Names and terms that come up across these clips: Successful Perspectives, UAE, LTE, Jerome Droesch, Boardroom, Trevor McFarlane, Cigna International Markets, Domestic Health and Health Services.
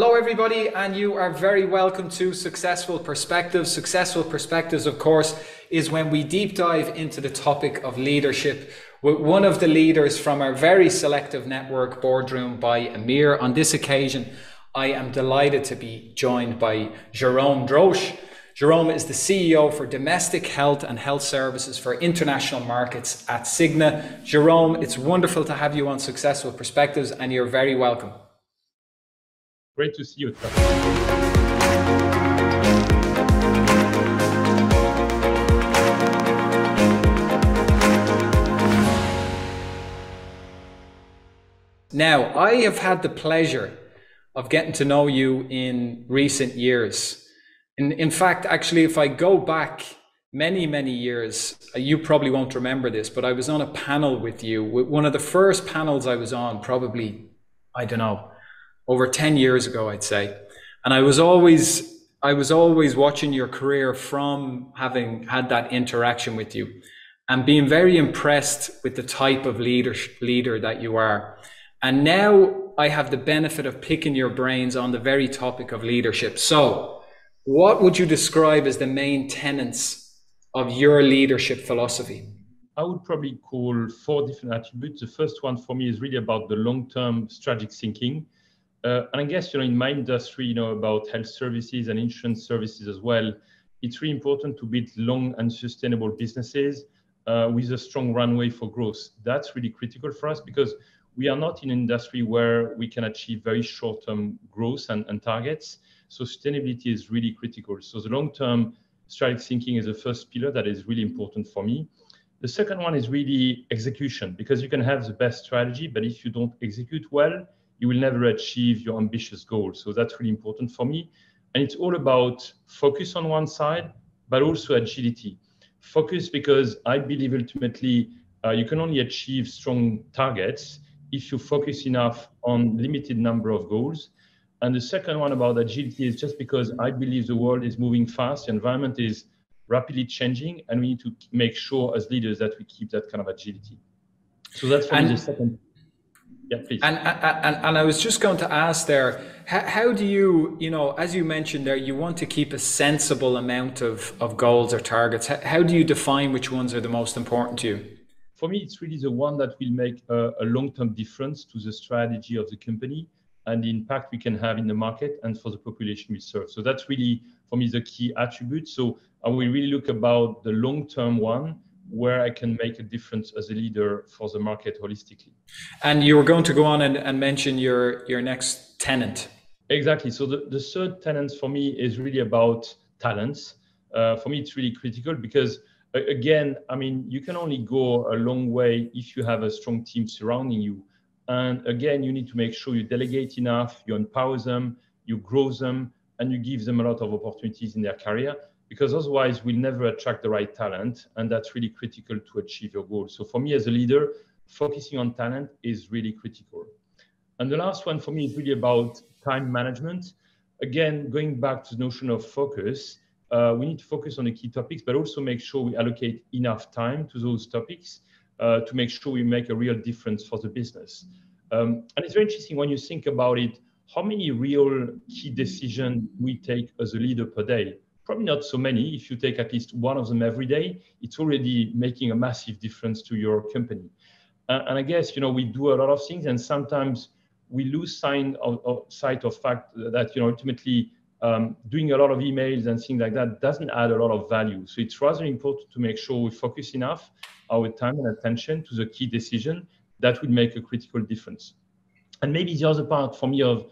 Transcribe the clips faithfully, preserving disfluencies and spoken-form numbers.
Hello everybody, and you are very welcome to Successful Perspectives. Successful Perspectives, of course, is when we deep dive into the topic of leadership with one of the leaders from our very selective network, Boardroom by Amir. On this occasion, I am delighted to be joined by Jerome Droesch. Jerome is the C E O for Domestic Health and Health Services for International Markets at Cigna. Jerome, it's wonderful to have you on Successful Perspectives, and you're very welcome. Great to see you, Trevor. Now, I have had the pleasure of getting to know you in recent years. In, in fact, actually, if I go back many, many years, you probably won't remember this, but I was on a panel with you. One of the first panels I was on, probably, I don't know, over ten years ago, I'd say. And I was always, I was always watching your career from having had that interaction with you and being very impressed with the type of leader, leader that you are. And now I have the benefit of picking your brains on the very topic of leadership. So what would you describe as the main tenets of your leadership philosophy? I would probably call four different attributes. The first one for me is really about the long-term strategic thinking. Uh, and I guess, you know, in my industry, you know, about health services and insurance services as well, it's really important to build long and sustainable businesses uh, with a strong runway for growth. That's really critical for us because we are not in an industry where we can achieve very short-term growth and, and targets. So sustainability is really critical. So the long-term strategic thinking is the first pillar that is really important for me. The second one is really execution, because you can have the best strategy, but if you don't execute well, you will never achieve your ambitious goals. So that's really important for me. And it's all about focus on one side, but also agility. Focus, because I believe ultimately uh, you can only achieve strong targets if you focus enough on limited number of goals. And the second one about agility is just because I believe the world is moving fast, the environment is rapidly changing, and we need to make sure as leaders that we keep that kind of agility. So that's for me the second. Yeah, please. And, and, and I was just going to ask there, how, how do you, you know, as you mentioned there, you want to keep a sensible amount of, of goals or targets. How, how do you define which ones are the most important to you? For me, it's really the one that will make a, a long-term difference to the strategy of the company and the impact we can have in the market and for the population we serve. So that's really, for me, the key attribute. So I will really look about the long-term one, where I can make a difference as a leader for the market holistically. And you were going to go on and, and mention your, your next tenet. Exactly. So the, the third tenet for me is really about talents. Uh, for me, it's really critical because, again, I mean, you can only go a long way if you have a strong team surrounding you. And again, you need to make sure you delegate enough, you empower them, you grow them, and you give them a lot of opportunities in their career, because otherwise we'll never attract the right talent. And that's really critical to achieve your goals. So for me as a leader, focusing on talent is really critical. And the last one for me is really about time management. Again, going back to the notion of focus, uh, we need to focus on the key topics, but also make sure we allocate enough time to those topics uh, to make sure we make a real difference for the business. Um, and it's very interesting when you think about it, how many real key decisions we take as a leader per day? Probably not so many. If you take at least one of them every day, it's already making a massive difference to your company. Uh, and I guess, you know, we do a lot of things and sometimes we lose sign of, of sight of fact that, you know, ultimately um, doing a lot of emails and things like that doesn't add a lot of value. So it's rather important to make sure we focus enough our time and attention to the key decision that would make a critical difference. And maybe the other part for me of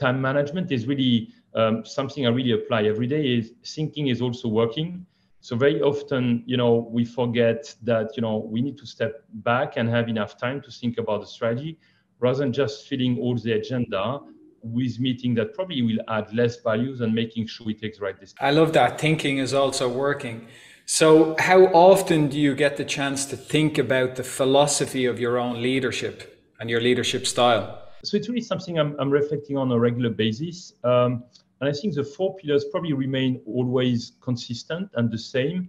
time management is really Um, something I really apply every day is thinking is also working. So very often, you know, we forget that, you know, we need to step back and have enough time to think about the strategy rather than just filling all the agenda with meeting that probably will add less value than making sure we take the right decision. I love that. Thinking is also working. So how often do you get the chance to think about the philosophy of your own leadership and your leadership style? So it's really something I'm, I'm reflecting on a regular basis. Um, and I think the four pillars probably remain always consistent and the same,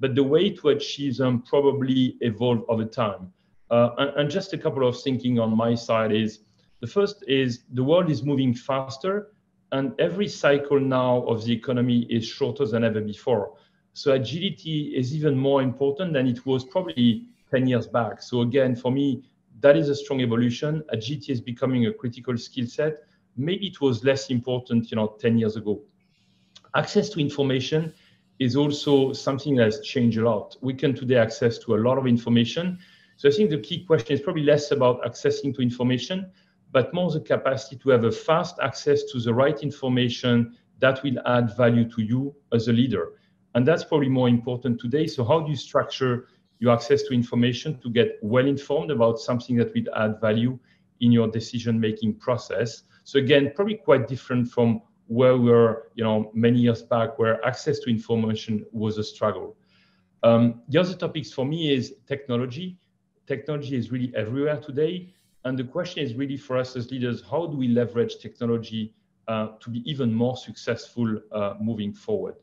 but the way to achieve them probably evolve over time. Uh, and, and just a couple of thinking on my side is The first is the world is moving faster, and every cycle now of the economy is shorter than ever before. So agility is even more important than it was probably ten years back. So again, for me, that is a strong evolution. Agility is becoming a critical skill set. Maybe it was less important, you know, ten years ago. Access to information is also something that has changed a lot. We can today access to a lot of information. So I think the key question is probably less about accessing to information, but more the capacity to have a fast access to the right information that will add value to you as a leader. And that's probably more important today. So how do you structure your access to information to get well informed about something that will add value in your decision-making process? So again, probably quite different from where we were, you know, many years back, where access to information was a struggle. Um, the other topics for me is technology. Technology is really everywhere today. And the question is really for us as leaders, how do we leverage technology uh, to be even more successful uh, moving forward?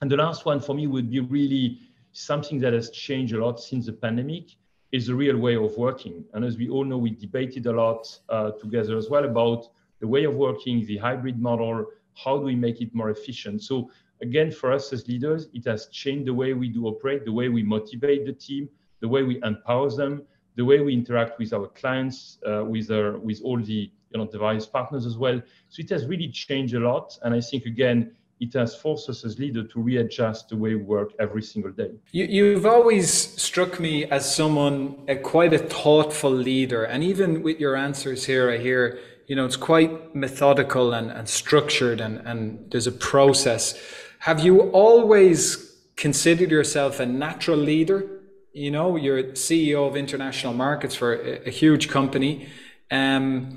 And the last one for me would be really something that has changed a lot since the pandemic is the real way of working. And as we all know, we debated a lot uh, together as well about the way of working, the hybrid model, how do we make it more efficient? So again, for us as leaders, it has changed the way we do operate, the way we motivate the team, the way we empower them, the way we interact with our clients, uh, with our, with all the, you know, the various partners as well. So it has really changed a lot. And I think, again, it has forced us as leaders to readjust the way we work every single day. You, you've always struck me as someone, uh, quite a thoughtful leader. And even with your answers here, I hear, you know, it's quite methodical and, and structured and, and there's a process. Have you always considered yourself a natural leader? You know, you're C E O of International Markets for a, a huge company. Um,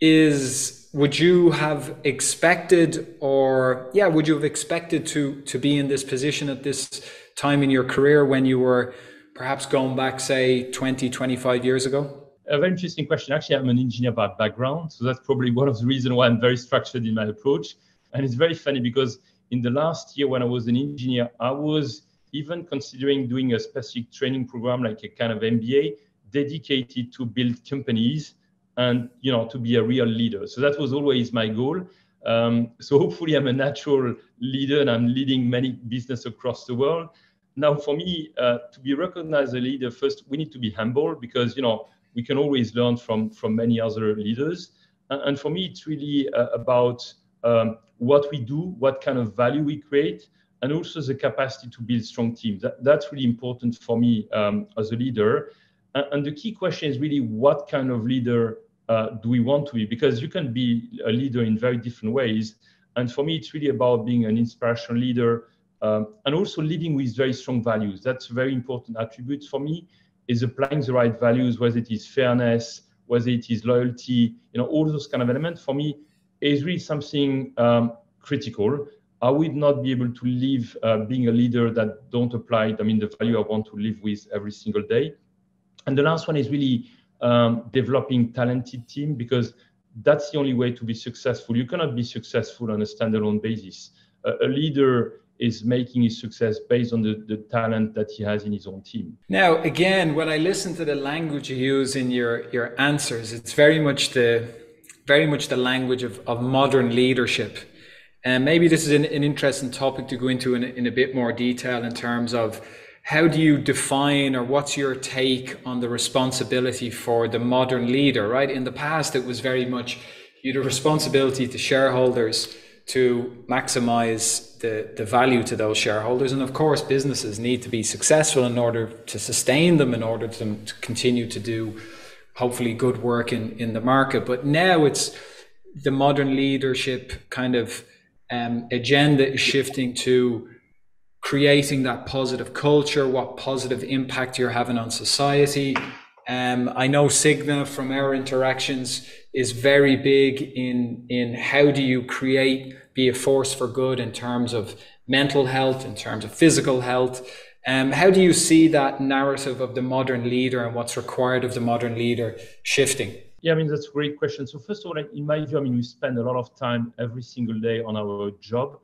is, would you have expected or, yeah, would you have expected to, to be in this position at this time in your career when you were perhaps going back, say, twenty, twenty-five years ago? A very interesting question. Actually, I'm an engineer by background. So that's probably one of the reasons why I'm very structured in my approach. And it's very funny because in the last year when I was an engineer, I was even considering doing a specific training program, like a kind of M B A dedicated to build companies and, you know, to be a real leader. So that was always my goal. Um, so hopefully I'm a natural leader and I'm leading many businesses across the world. Now, for me, uh, to be recognized as a leader, first, we need to be humble because, you know, we can always learn from, from many other leaders. And, and for me, it's really uh, about um, what we do, what kind of value we create, and also the capacity to build strong teams. That, that's really important for me um, as a leader. And, and the key question is really what kind of leader uh, do we want to be? Because you can be a leader in very different ways. And for me, it's really about being an inspirational leader um, and also leading with very strong values. That's a very important attribute for me. Is applying the right values, whether it is fairness, whether it is loyalty, you know, all those kind of elements for me is really something um, critical. I would not be able to live uh, being a leader that don't apply, I mean, the value I want to live with every single day. And the last one is really um, developing talented team, because that's the only way to be successful. You cannot be successful on a standalone basis. Uh, a leader is making his success based on the, the talent that he has in his own team. Now, again, when I listen to the language you use in your, your answers, it's very much the, very much the language of, of modern leadership. And maybe this is an, an interesting topic to go into in, in a bit more detail in terms of how do you define or what's your take on the responsibility for the modern leader, right? In the past, it was very much you had a responsibility to shareholders to maximize the, the value to those shareholders. And of course, businesses need to be successful in order to sustain them, in order to, to continue to do hopefully good work in, in the market. But now it's the modern leadership kind of um, agenda is shifting to creating that positive culture, what positive impact you're having on society. Um, I know Cigna from our interactions is very big in, in how do you create, be a force for good in terms of mental health, in terms of physical health. Um, how do you see that narrative of the modern leader and what's required of the modern leader shifting? Yeah, I mean, that's a great question. So first of all, in my view, I mean, we spend a lot of time every single day on our job,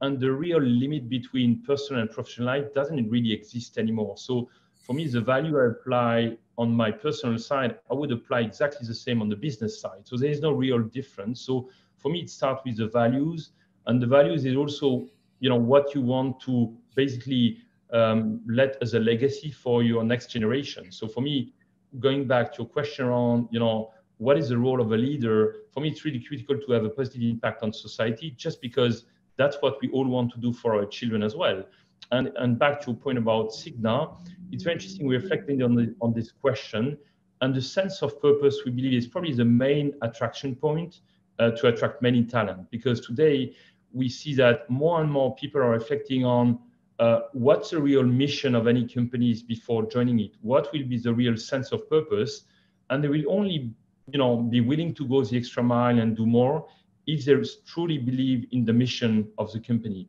and the real limit between personal and professional life doesn't really exist anymore. So for me, the value I apply on my personal side, I would apply exactly the same on the business side. So there is no real difference. So for me, it starts with the values, and the values is also, you know, what you want to basically um, let as a legacy for your next generation. So for me, going back to your question around, you know, what is the role of a leader? For me, it's really critical to have a positive impact on society, just because that's what we all want to do for our children as well. And, and back to your point about Cigna, it's very interesting reflecting on, the, on this question, and the sense of purpose we believe is probably the main attraction point uh, to attract many talent, because today we see that more and more people are reflecting on uh, what's the real mission of any companies before joining it, what will be the real sense of purpose, and they will only you know, be willing to go the extra mile and do more if they truly believe in the mission of the company.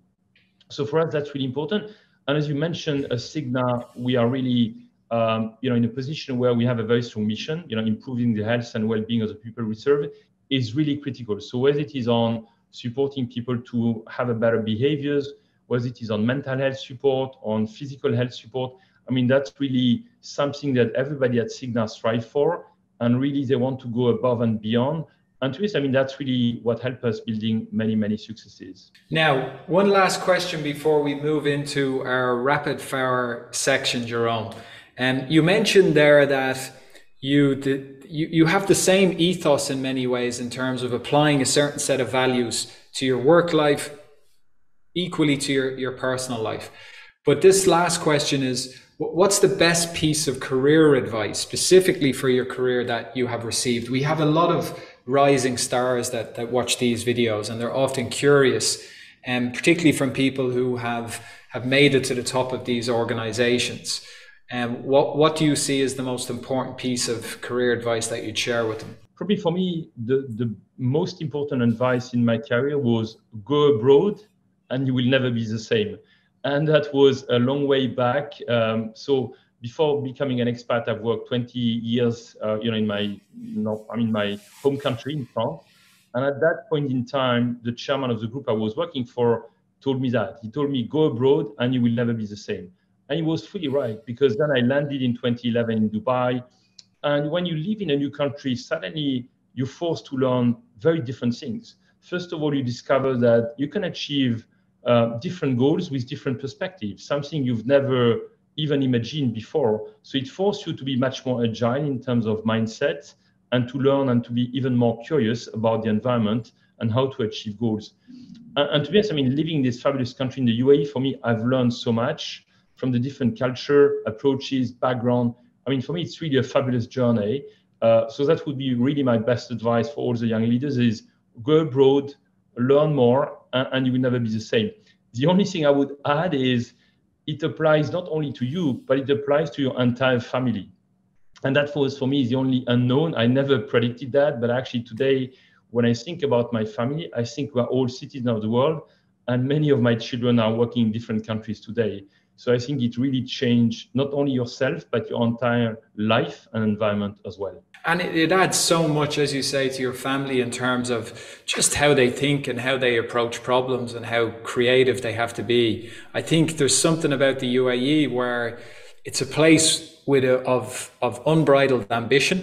So for us, that's really important. And as you mentioned, at Cigna, we are really, um, you know, in a position where we have a very strong mission. You know, improving the health and well-being of the people we serve is really critical. So whether it is on supporting people to have a better behaviors, whether it is on mental health support, on physical health support, I mean, that's really something that everybody at Cigna strives for. And really, they want to go above and beyond. And to us, I mean, that's really what helped us building many, many successes. Now, one last question before we move into our rapid fire section, Jerome. Um, you mentioned there that you, did, you, you have the same ethos in many ways in terms of applying a certain set of values to your work life, equally to your, your personal life. But this last question is, what's the best piece of career advice specifically for your career that you have received? We have a lot of rising stars that, that watch these videos, and they're often curious, and um, particularly from people who have, have made it to the top of these organizations. Um, what, what do you see as the most important piece of career advice that you'd share with them? Probably for me, the, the most important advice in my career was go abroad and you will never be the same. And that was a long way back. Um, so before becoming an expat, I've worked twenty years, uh, you know, in my, you know, I mean, my home country in France. And at that point in time, the chairman of the group I was working for told me that. He told me, go abroad and you will never be the same. And he was fully right, because then I landed in twenty eleven in Dubai. And when you live in a new country, suddenly you're forced to learn very different things. First of all, you discover that you can achieve Uh, different goals with different perspectives, something you've never even imagined before. So it forced you to be much more agile in terms of mindset, and to learn and to be even more curious about the environment and how to achieve goals. And, and to be honest, I mean, living in this fabulous country in the U A E, for me, I've learned so much from the different culture, approaches, background. I mean, for me, it's really a fabulous journey. Uh, so that would be really my best advice for all the young leaders is go abroad, learn more, and you will never be the same. The only thing I would add is it applies not only to you, but it applies to your entire family. And that was, for me, is the only unknown. I never predicted that, but actually today, when I think about my family, I think we're all citizens of the world, and many of my children are working in different countries today. So I think it really changed not only yourself, but your entire life and environment as well. And it, it adds so much, as you say, to your family in terms of just how they think and how they approach problems and how creative they have to be. I think there's something about the U A E where it's a place with a, of, of unbridled ambition,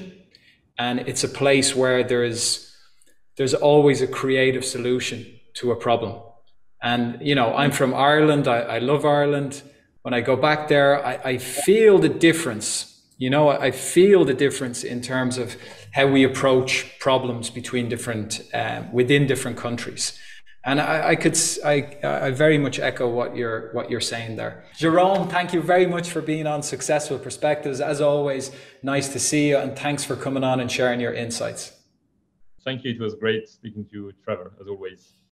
and it's a place where there's, there's always a creative solution to a problem. And, you know, I'm from Ireland. I, I love Ireland. When I go back there, I, I feel the difference. You know, I feel the difference in terms of how we approach problems between different, uh, within different countries. And I, I could, I, I very much echo what you're, what you're saying there. Jerome, thank you very much for being on Successful Perspectives. As always, nice to see you, and thanks for coming on and sharing your insights. Thank you. It was great speaking to you, Trevor, as always.